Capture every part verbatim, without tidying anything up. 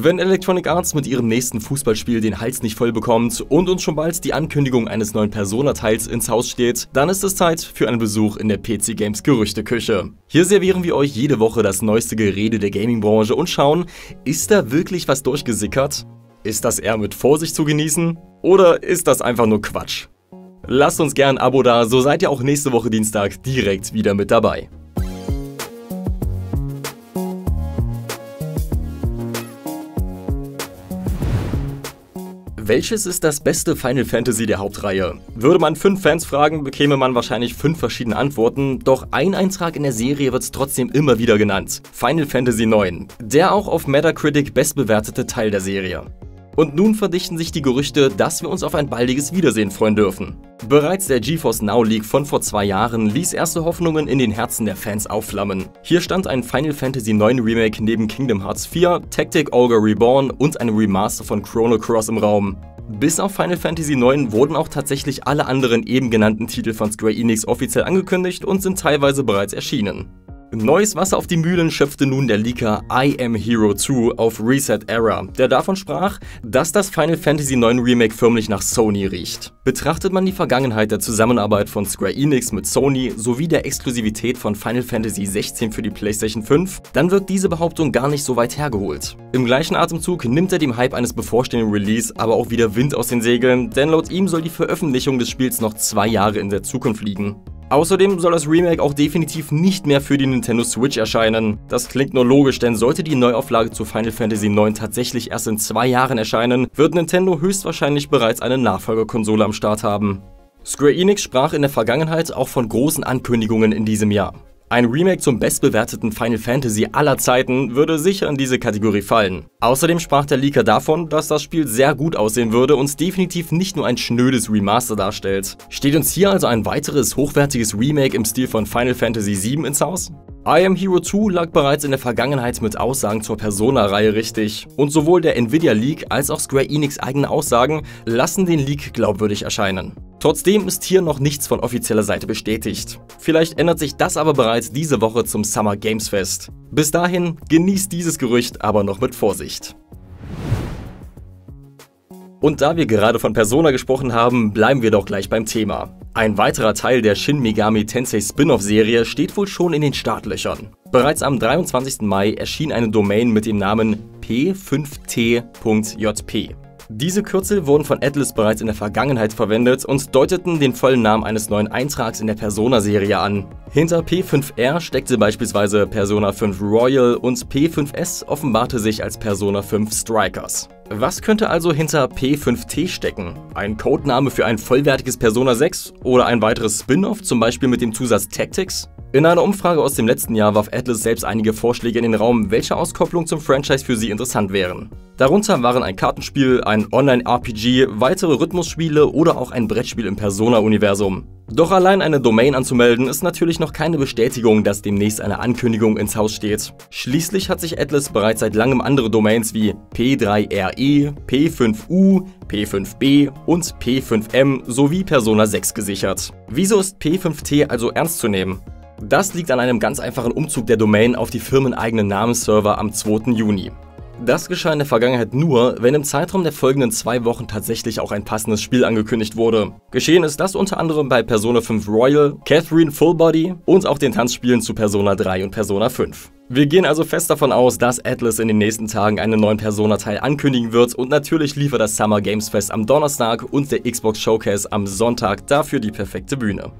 Wenn Electronic Arts mit ihrem nächsten Fußballspiel den Hals nicht voll bekommt und uns schon bald die Ankündigung eines neuen Persona-Teils ins Haus steht, dann ist es Zeit für einen Besuch in der P C Games Gerüchteküche. Hier servieren wir euch jede Woche das neueste Gerede der Gaming-Branche und schauen, ist da wirklich was durchgesickert? Ist das eher mit Vorsicht zu genießen? Oder ist das einfach nur Quatsch? Lasst uns gern ein Abo da, so seid ihr auch nächste Woche Dienstag direkt wieder mit dabei. Welches ist das beste Final Fantasy der Hauptreihe? Würde man fünf Fans fragen, bekäme man wahrscheinlich fünf verschiedene Antworten, doch ein Eintrag in der Serie wird trotzdem immer wieder genannt. Final Fantasy neun, der auch auf Metacritic bestbewertete Teil der Serie. Und nun verdichten sich die Gerüchte, dass wir uns auf ein baldiges Wiedersehen freuen dürfen. Bereits der GeForce Now Leak von vor zwei Jahren ließ erste Hoffnungen in den Herzen der Fans aufflammen. Hier stand ein Final Fantasy neun Remake neben Kingdom Hearts vier, Tactic Ogre Reborn und einem Remaster von Chrono Cross im Raum. Bis auf Final Fantasy neun wurden auch tatsächlich alle anderen eben genannten Titel von Square Enix offiziell angekündigt und sind teilweise bereits erschienen. Neues Wasser auf die Mühlen schöpfte nun der Leaker I Am Hero zwei auf Reset Era, der davon sprach, dass das Final Fantasy neun Remake förmlich nach Sony riecht. Betrachtet man die Vergangenheit der Zusammenarbeit von Square Enix mit Sony sowie der Exklusivität von Final Fantasy sechzehn für die PlayStation fünf, dann wirkt diese Behauptung gar nicht so weit hergeholt. Im gleichen Atemzug nimmt er dem Hype eines bevorstehenden Release aber auch wieder Wind aus den Segeln, denn laut ihm soll die Veröffentlichung des Spiels noch zwei Jahre in der Zukunft liegen. Außerdem soll das Remake auch definitiv nicht mehr für die Nintendo Switch erscheinen. Das klingt nur logisch, denn sollte die Neuauflage zu Final Fantasy neun tatsächlich erst in zwei Jahren erscheinen, wird Nintendo höchstwahrscheinlich bereits eine Nachfolgerkonsole am Start haben. Square Enix sprach in der Vergangenheit auch von großen Ankündigungen in diesem Jahr. Ein Remake zum bestbewerteten Final Fantasy aller Zeiten würde sicher in diese Kategorie fallen. Außerdem sprach der Leaker davon, dass das Spiel sehr gut aussehen würde und definitiv nicht nur ein schnödes Remaster darstellt. Steht uns hier also ein weiteres hochwertiges Remake im Stil von Final Fantasy sieben ins Haus? I Am Hero zwei lag bereits in der Vergangenheit mit Aussagen zur Persona-Reihe richtig. Und sowohl der Nvidia-Leak als auch Square Enix eigene Aussagen lassen den Leak glaubwürdig erscheinen. Trotzdem ist hier noch nichts von offizieller Seite bestätigt. Vielleicht ändert sich das aber bereits diese Woche zum Summer Games Fest. Bis dahin genießt dieses Gerücht aber noch mit Vorsicht. Und da wir gerade von Persona gesprochen haben, bleiben wir doch gleich beim Thema. Ein weiterer Teil der Shin Megami Tensei Spin-Off-Serie steht wohl schon in den Startlöchern. Bereits am dreiundzwanzigsten Mai erschien eine Domain mit dem Namen p fünf t punkt j p. Diese Kürzel wurden von Atlus bereits in der Vergangenheit verwendet und deuteten den vollen Namen eines neuen Eintrags in der Persona-Serie an. Hinter p fünf r steckte beispielsweise Persona fünf Royal und p fünf s offenbarte sich als Persona fünf Strikers. Was könnte also hinter p fünf t stecken? Ein Codename für ein vollwertiges Persona sechs oder ein weiteres Spin-off, zum Beispiel mit dem Zusatz Tactics? In einer Umfrage aus dem letzten Jahr warf Atlus selbst einige Vorschläge in den Raum, welche Auskopplungen zum Franchise für sie interessant wären. Darunter waren ein Kartenspiel, ein Online-R P G, weitere Rhythmusspiele oder auch ein Brettspiel im Persona-Universum. Doch allein eine Domain anzumelden ist natürlich noch keine Bestätigung, dass demnächst eine Ankündigung ins Haus steht. Schließlich hat sich Atlus bereits seit langem andere Domains wie p drei r e, p fünf u, p fünf b und p fünf m sowie Persona sechs gesichert. Wieso ist p fünf t also ernst zu nehmen? Das liegt an einem ganz einfachen Umzug der Domain auf die firmeneigenen Namensserver am zweiten Juni. Das geschah in der Vergangenheit nur, wenn im Zeitraum der folgenden zwei Wochen tatsächlich auch ein passendes Spiel angekündigt wurde. Geschehen ist das unter anderem bei Persona fünf Royal, Catherine Fullbody und auch den Tanzspielen zu Persona drei und Persona fünf. Wir gehen also fest davon aus, dass Atlus in den nächsten Tagen einen neuen Persona-Teil ankündigen wird und natürlich liefert das Summer Games Fest am Donnerstag und der Xbox Showcase am Sonntag dafür die perfekte Bühne.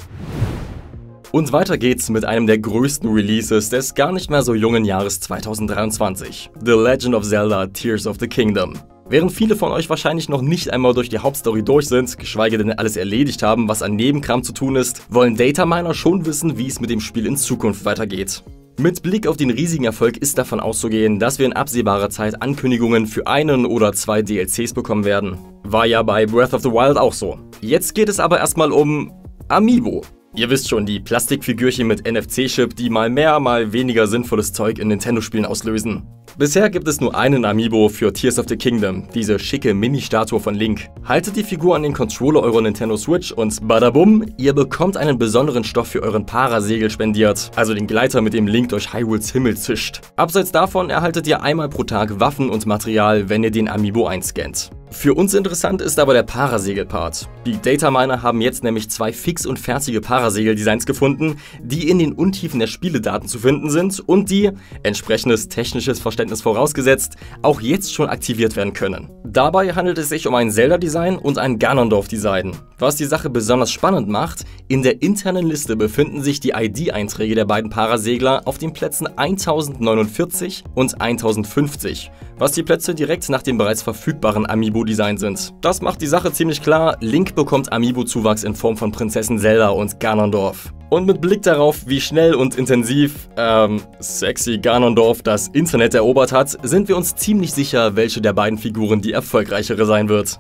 Und weiter geht's mit einem der größten Releases des gar nicht mehr so jungen Jahres zweitausenddreiundzwanzig, The Legend of Zelda Tears of the Kingdom. Während viele von euch wahrscheinlich noch nicht einmal durch die Hauptstory durch sind, geschweige denn alles erledigt haben, was an Nebenkram zu tun ist, wollen Dataminer schon wissen, wie es mit dem Spiel in Zukunft weitergeht. Mit Blick auf den riesigen Erfolg ist davon auszugehen, dass wir in absehbarer Zeit Ankündigungen für einen oder zwei D L Cs bekommen werden. War ja bei Breath of the Wild auch so. Jetzt geht es aber erstmal um Amiibo. Ihr wisst schon, die Plastikfigürchen mit N F C-Chip, die mal mehr, mal weniger sinnvolles Zeug in Nintendo-Spielen auslösen. Bisher gibt es nur einen Amiibo für Tears of the Kingdom, diese schicke Mini-Statue von Link. Haltet die Figur an den Controller eurer Nintendo Switch und badabum, ihr bekommt einen besonderen Stoff für euren Parasegel spendiert, also den Gleiter, mit dem Link durch Hyrules Himmel zischt. Abseits davon erhaltet ihr einmal pro Tag Waffen und Material, wenn ihr den Amiibo einscannt. Für uns interessant ist aber der Parasegel-Part. Die Dataminer haben jetzt nämlich zwei fix und fertige Parasegel-Designs gefunden, die in den Untiefen der Spieledaten zu finden sind und die, entsprechendes technisches Verständnis vorausgesetzt, auch jetzt schon aktiviert werden können. Dabei handelt es sich um ein Zelda-Design und ein Ganondorf-Design. Was die Sache besonders spannend macht, in der internen Liste befinden sich die I D-Einträge der beiden Parasegler auf den Plätzen tausendneunundvierzig und tausendfünfzig, was die Plätze direkt nach dem bereits verfügbaren Amiibo Design sind. Das macht die Sache ziemlich klar, Link bekommt Amiibo-Zuwachs in Form von Prinzessin Zelda und Ganondorf. Und mit Blick darauf, wie schnell und intensiv, ähm, sexy Ganondorf das Internet erobert hat, sind wir uns ziemlich sicher, welche der beiden Figuren die erfolgreichere sein wird.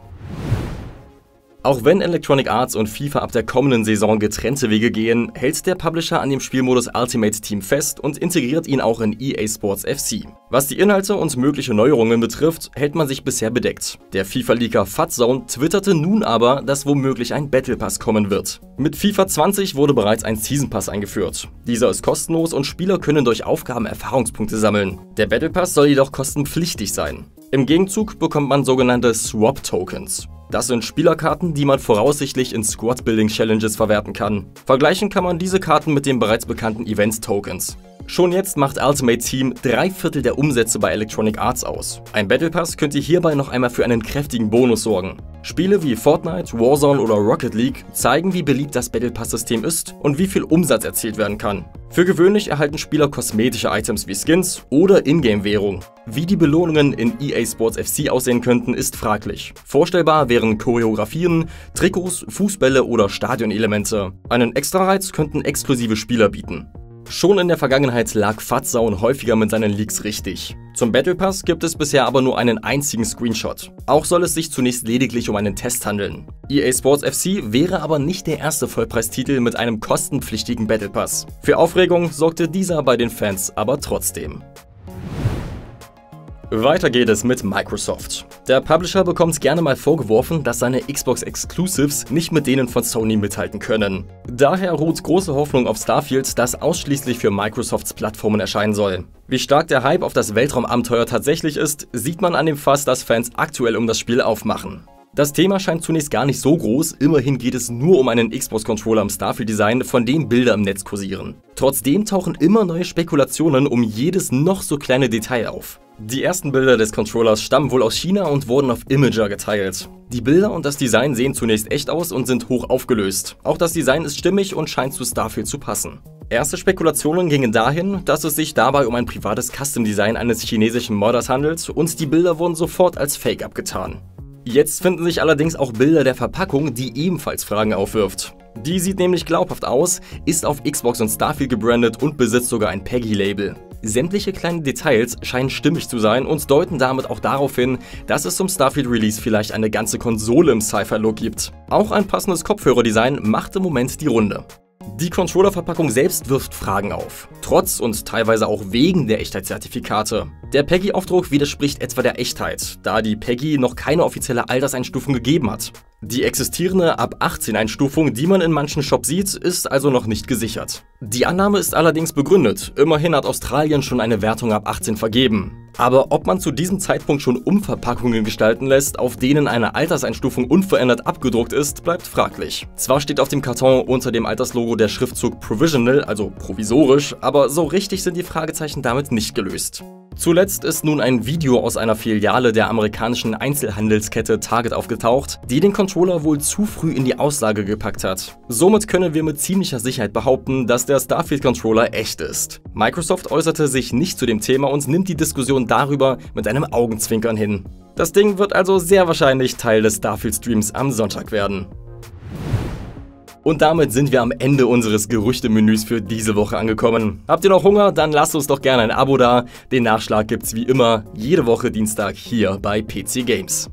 Auch wenn Electronic Arts und FIFA ab der kommenden Saison getrennte Wege gehen, hält der Publisher an dem Spielmodus Ultimate Team fest und integriert ihn auch in E A Sports F C. Was die Inhalte und mögliche Neuerungen betrifft, hält man sich bisher bedeckt. Der FIFA-Leaker Futzone twitterte nun aber, dass womöglich ein Battle Pass kommen wird. Mit FIFA zwanzig wurde bereits ein Season Pass eingeführt. Dieser ist kostenlos und Spieler können durch Aufgaben Erfahrungspunkte sammeln. Der Battle Pass soll jedoch kostenpflichtig sein. Im Gegenzug bekommt man sogenannte Swap-Tokens. Das sind Spielerkarten, die man voraussichtlich in Squad-Building-Challenges verwerten kann. Vergleichen kann man diese Karten mit den bereits bekannten Events-Tokens. Schon jetzt macht Ultimate Team drei Viertel der Umsätze bei Electronic Arts aus. Ein Battle Pass könnte hierbei noch einmal für einen kräftigen Bonus sorgen. Spiele wie Fortnite, Warzone oder Rocket League zeigen, wie beliebt das Battle Pass-System ist und wie viel Umsatz erzielt werden kann. Für gewöhnlich erhalten Spieler kosmetische Items wie Skins oder Ingame-Währung. Wie die Belohnungen in E A Sports F C aussehen könnten, ist fraglich. Vorstellbar wären Choreografien, Trikots, Fußbälle oder Stadionelemente. Einen Extrareiz könnten exklusive Spieler bieten. Schon in der Vergangenheit lag Futzone häufiger mit seinen Leaks richtig. Zum Battle Pass gibt es bisher aber nur einen einzigen Screenshot. Auch soll es sich zunächst lediglich um einen Test handeln. E A Sports F C wäre aber nicht der erste Vollpreistitel mit einem kostenpflichtigen Battle Pass. Für Aufregung sorgte dieser bei den Fans aber trotzdem. Weiter geht es mit Microsoft. Der Publisher bekommt gerne mal vorgeworfen, dass seine Xbox-Exclusives nicht mit denen von Sony mithalten können. Daher ruht große Hoffnung auf Starfield, das ausschließlich für Microsofts Plattformen erscheinen soll. Wie stark der Hype auf das Weltraumabenteuer tatsächlich ist, sieht man an dem Fass, das Fans aktuell um das Spiel aufmachen. Das Thema scheint zunächst gar nicht so groß, immerhin geht es nur um einen Xbox-Controller im Starfield-Design, von dem Bilder im Netz kursieren. Trotzdem tauchen immer neue Spekulationen um jedes noch so kleine Detail auf. Die ersten Bilder des Controllers stammen wohl aus China und wurden auf Imager geteilt. Die Bilder und das Design sehen zunächst echt aus und sind hoch aufgelöst. Auch das Design ist stimmig und scheint zu Starfield zu passen. Erste Spekulationen gingen dahin, dass es sich dabei um ein privates Custom-Design eines chinesischen Modders handelt und die Bilder wurden sofort als Fake abgetan. Jetzt finden sich allerdings auch Bilder der Verpackung, die ebenfalls Fragen aufwirft. Die sieht nämlich glaubhaft aus, ist auf Xbox und Starfield gebrandet und besitzt sogar ein P E G I-Label. Sämtliche kleinen Details scheinen stimmig zu sein und deuten damit auch darauf hin, dass es zum Starfield-Release vielleicht eine ganze Konsole im Sci-Fi-Look gibt. Auch ein passendes Kopfhörerdesign macht im Moment die Runde. Die Controller-Verpackung selbst wirft Fragen auf, trotz und teilweise auch wegen der Echtheitszertifikate. Der P E G I-Aufdruck widerspricht etwa der Echtheit, da die P E G I noch keine offizielle Alterseinstufung gegeben hat. Die existierende Ab achtzehn-Einstufung, die man in manchen Shops sieht, ist also noch nicht gesichert. Die Annahme ist allerdings begründet, immerhin hat Australien schon eine Wertung ab achtzehn vergeben. Aber ob man zu diesem Zeitpunkt schon Umverpackungen gestalten lässt, auf denen eine Alterseinstufung unverändert abgedruckt ist, bleibt fraglich. Zwar steht auf dem Karton unter dem Alterslogo der Schriftzug Provisional, also provisorisch, aber so richtig sind die Fragezeichen damit nicht gelöst. Zuletzt ist nun ein Video aus einer Filiale der amerikanischen Einzelhandelskette Target aufgetaucht, die den Controller wohl zu früh in die Auslage gepackt hat. Somit können wir mit ziemlicher Sicherheit behaupten, dass der Starfield-Controller echt ist. Microsoft äußerte sich nicht zu dem Thema und nimmt die Diskussion darüber mit einem Augenzwinkern hin. Das Ding wird also sehr wahrscheinlich Teil des Starfield-Streams am Sonntag werden. Und damit sind wir am Ende unseres Gerüchtemenüs für diese Woche angekommen. Habt ihr noch Hunger? Dann lasst uns doch gerne ein Abo da. Den Nachschlag gibt's wie immer jede Woche Dienstag hier bei P C Games.